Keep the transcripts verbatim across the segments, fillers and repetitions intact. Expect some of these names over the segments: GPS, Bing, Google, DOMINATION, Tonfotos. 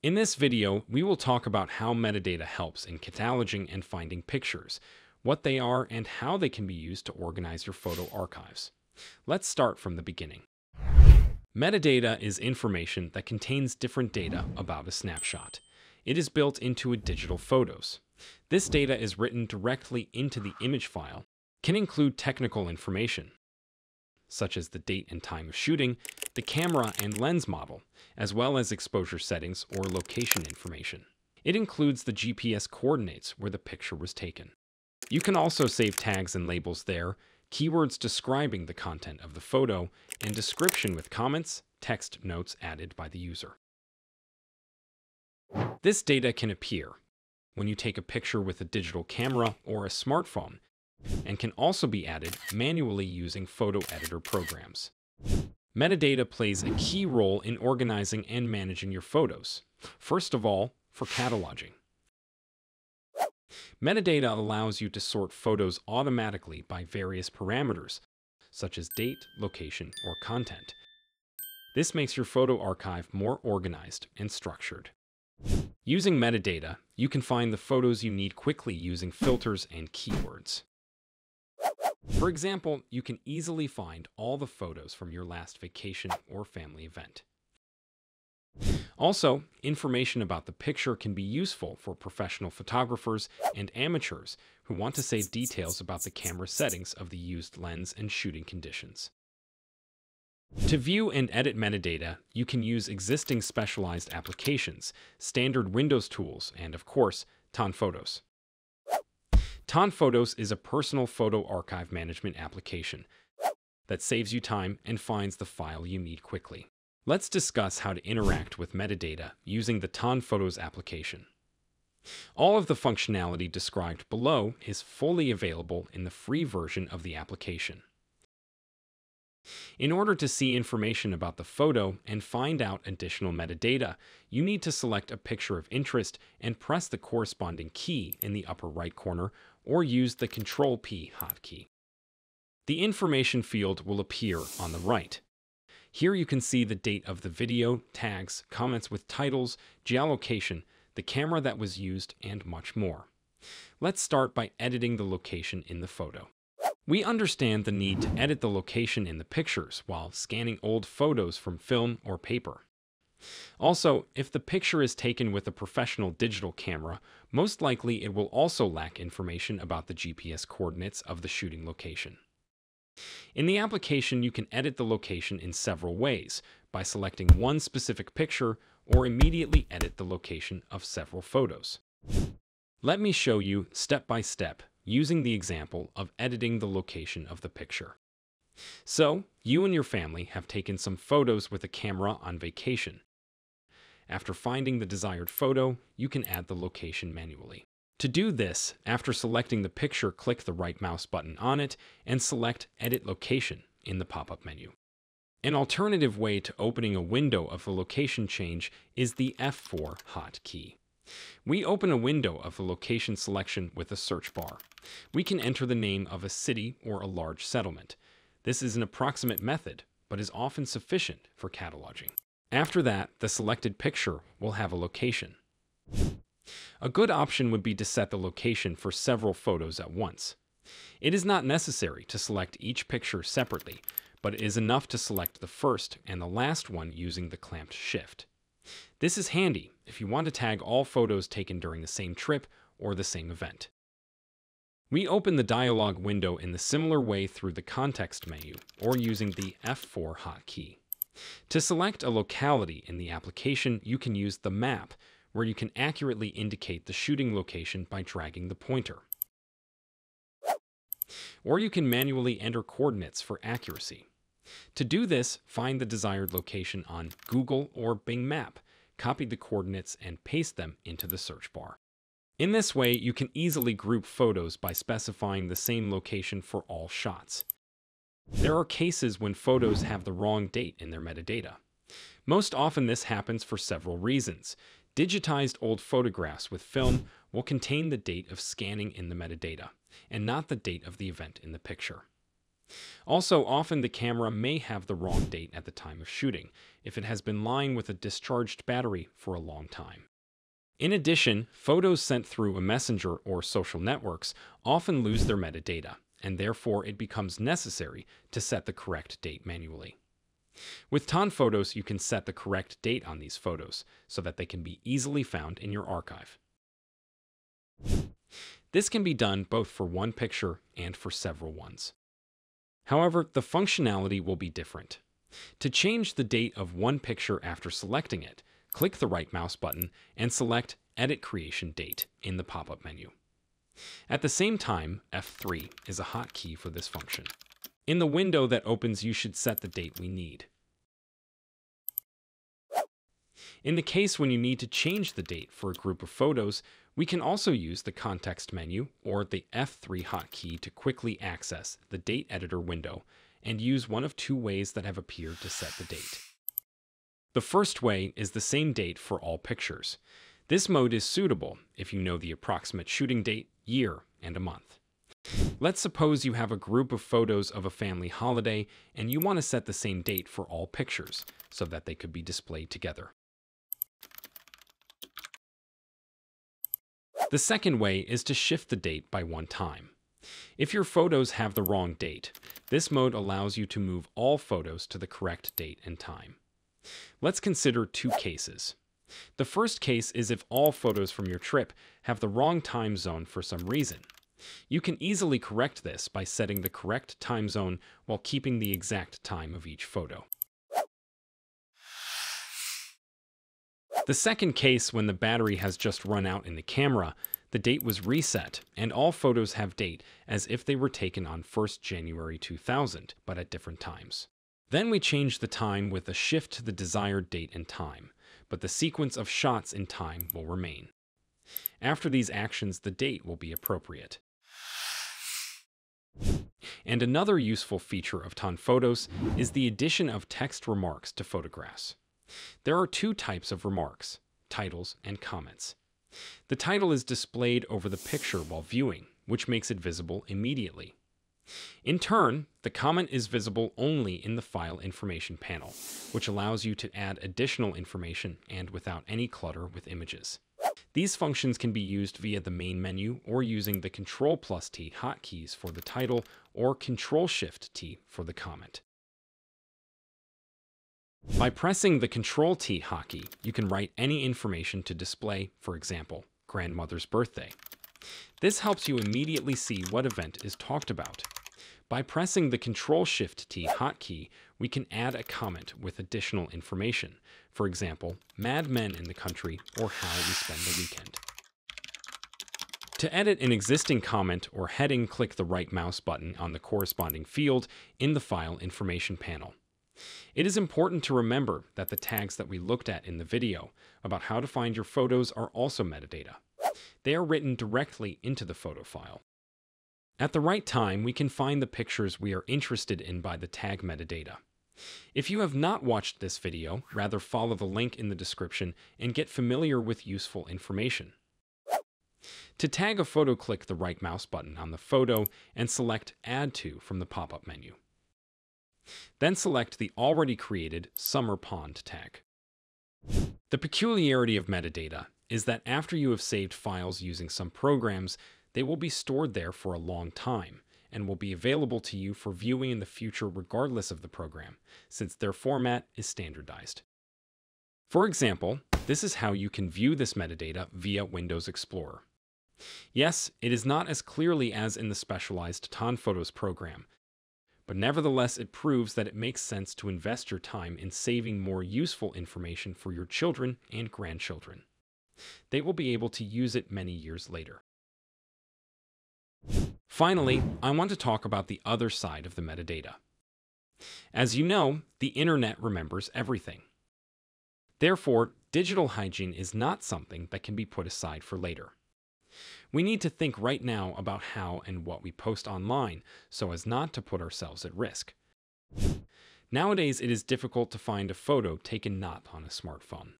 In this video, we will talk about how metadata helps in cataloging and finding pictures, what they are, and how they can be used to organize your photo archives. Let's start from the beginning. Metadata is information that contains different data about a snapshot. It is built into a digital photos. This data is written directly into the image file, can include technical information, such as the date and time of shooting, the camera and lens model, as well as exposure settings or location information. It includes the G P S coordinates where the picture was taken. You can also save tags and labels there, keywords describing the content of the photo, and description with comments, text notes added by the user. This data can appear when you take a picture with a digital camera or a smartphone, and can also be added manually using photo editor programs. Metadata plays a key role in organizing and managing your photos, first of all, for cataloging. Metadata allows you to sort photos automatically by various parameters, such as date, location, or content. This makes your photo archive more organized and structured. Using metadata, you can find the photos you need quickly using filters and keywords. For example, you can easily find all the photos from your last vacation or family event. Also, information about the picture can be useful for professional photographers and amateurs who want to save details about the camera settings of the used lens and shooting conditions. To view and edit metadata, you can use existing specialized applications, standard Windows tools, and of course, Tonfotos. Tonfotos is a personal photo archive management application that saves you time and finds the file you need quickly. Let's discuss how to interact with metadata using the Tonfotos application. All of the functionality described below is fully available in the free version of the application. In order to see information about the photo and find out additional metadata, you need to select a picture of interest and press the corresponding key in the upper right corner or use the Control P hotkey. The information field will appear on the right. Here you can see the date of the video, tags, comments with titles, geolocation, the camera that was used, and much more. Let's start by editing the location in the photo. We understand the need to edit the location in the pictures while scanning old photos from film or paper. Also, if the picture is taken with a professional digital camera, most likely it will also lack information about the G P S coordinates of the shooting location. In the application, you can edit the location in several ways, by selecting one specific picture or immediately edit the location of several photos. Let me show you step by step, using the example of editing the location of the picture. So, you and your family have taken some photos with a camera on vacation. After finding the desired photo, you can add the location manually. To do this, after selecting the picture, click the right mouse button on it and select Edit Location in the pop-up menu. An alternative way to opening a window of the location change is the F four hotkey. We open a window of the location selection with a search bar. We can enter the name of a city or a large settlement. This is an approximate method, but is often sufficient for cataloging. After that, the selected picture will have a location. A good option would be to set the location for several photos at once. It is not necessary to select each picture separately, but it is enough to select the first and the last one using the clamped shift. This is handy if you want to tag all photos taken during the same trip or the same event. We open the dialog window in the similar way through the context menu or using the F four hotkey. To select a locality in the application, you can use the map, where you can accurately indicate the shooting location by dragging the pointer. Or you can manually enter coordinates for accuracy. To do this, find the desired location on Google or Bing Map, copy the coordinates, and paste them into the search bar. In this way, you can easily group photos by specifying the same location for all shots. There are cases when photos have the wrong date in their metadata. Most often this happens for several reasons. Digitized old photographs with film will contain the date of scanning in the metadata, and not the date of the event in the picture. Also, often the camera may have the wrong date at the time of shooting, if it has been lying with a discharged battery for a long time. In addition, photos sent through a messenger or social networks often lose their metadata, and therefore it becomes necessary to set the correct date manually. With Tonfotos, you can set the correct date on these photos so that they can be easily found in your archive. This can be done both for one picture and for several ones. However, the functionality will be different. To change the date of one picture after selecting it, click the right mouse button and select Edit Creation Date in the pop-up menu. At the same time, F three is a hotkey for this function. In the window that opens, you should set the date we need. In the case when you need to change the date for a group of photos, we can also use the context menu or the F three hotkey to quickly access the date editor window and use one of two ways that have appeared to set the date. The first way is the same date for all pictures. This mode is suitable if you know the approximate shooting date, year, and a month. Let's suppose you have a group of photos of a family holiday and you want to set the same date for all pictures so that they could be displayed together. The second way is to shift the date by one time. If your photos have the wrong date, this mode allows you to move all photos to the correct date and time. Let's consider two cases. The first case is if all photos from your trip have the wrong time zone for some reason. You can easily correct this by setting the correct time zone while keeping the exact time of each photo. The second case, when the battery has just run out in the camera, the date was reset, and all photos have date as if they were taken on first January two thousand, but at different times. Then we change the time with a shift to the desired date and time, but the sequence of shots in time will remain. After these actions, the date will be appropriate. And another useful feature of Tonfotos is the addition of text remarks to photographs. There are two types of remarks, titles and comments. The title is displayed over the picture while viewing, which makes it visible immediately. In turn, the comment is visible only in the File Information panel, which allows you to add additional information and without any clutter with images. These functions can be used via the main menu or using the Control plus T hotkeys for the title or Control shift T for the comment. By pressing the Control T hotkey, you can write any information to display, for example, grandmother's birthday. This helps you immediately see what event is talked about. By pressing the Control shift T hotkey, we can add a comment with additional information, for example, Mad Men in the Country or How We Spend the Weekend. To edit an existing comment or heading, click the right mouse button on the corresponding field in the File Information panel. It is important to remember that the tags that we looked at in the video about how to find your photos are also metadata. They are written directly into the photo file. At the right time, we can find the pictures we are interested in by the tag metadata. If you have not watched this video, rather follow the link in the description and get familiar with useful information. To tag a photo, click the right mouse button on the photo and select Add To from the pop-up menu. Then select the already created Summer Pond tag. The peculiarity of metadata is that after you have saved files using some programs, they will be stored there for a long time and will be available to you for viewing in the future regardless of the program, since their format is standardized. For example, this is how you can view this metadata via Windows Explorer. Yes, it is not as clearly as in the specialized Tonfotos program, but nevertheless it proves that it makes sense to invest your time in saving more useful information for your children and grandchildren. They will be able to use it many years later. Finally, I want to talk about the other side of the metadata. As you know, the internet remembers everything. Therefore, digital hygiene is not something that can be put aside for later. We need to think right now about how and what we post online so as not to put ourselves at risk. Nowadays, it is difficult to find a photo taken not on a smartphone.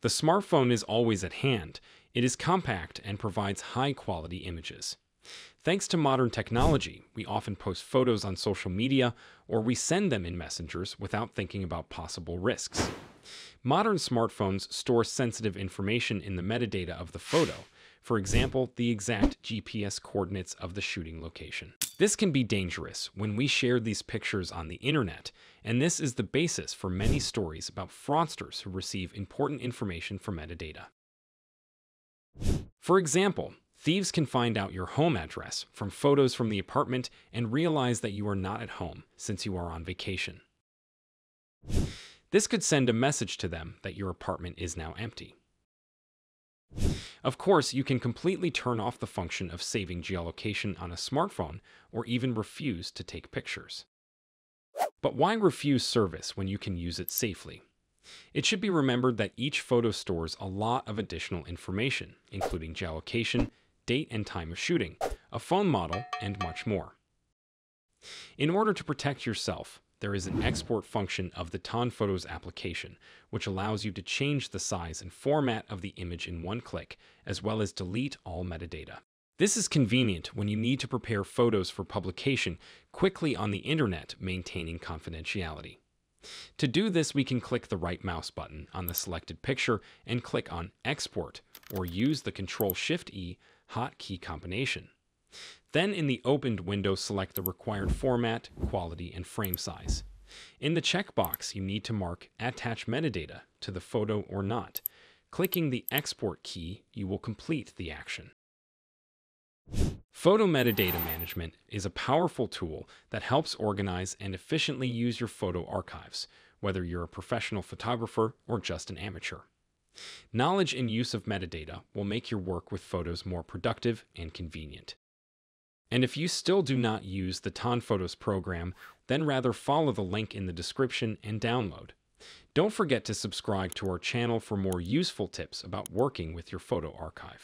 The smartphone is always at hand. It is compact and provides high-quality images. Thanks to modern technology, we often post photos on social media or we send them in messengers without thinking about possible risks. Modern smartphones store sensitive information in the metadata of the photo, for example, the exact G P S coordinates of the shooting location. This can be dangerous when we share these pictures on the internet, and this is the basis for many stories about fraudsters who receive important information from metadata. For example, thieves can find out your home address from photos from the apartment and realize that you are not at home since you are on vacation. This could send a message to them that your apartment is now empty. Of course, you can completely turn off the function of saving geolocation on a smartphone or even refuse to take pictures. But why refuse service when you can use it safely? It should be remembered that each photo stores a lot of additional information, including geolocation, date and time of shooting, a phone model, and much more. In order to protect yourself, there is an export function of the Tonfotos application, which allows you to change the size and format of the image in one click, as well as delete all metadata. This is convenient when you need to prepare photos for publication quickly on the internet, maintaining confidentiality. To do this, we can click the right mouse button on the selected picture and click on Export, or use the control shift E hotkey combination. Then in the opened window, select the required format, quality, and frame size. In the checkbox, you need to mark Attach Metadata to the photo or not. Clicking the Export key, you will complete the action. Photo metadata management is a powerful tool that helps organize and efficiently use your photo archives, whether you're a professional photographer or just an amateur. Knowledge and use of metadata will make your work with photos more productive and convenient. And if you still do not use the Tonfotos program, then rather follow the link in the description and download. Don't forget to subscribe to our channel for more useful tips about working with your photo archive.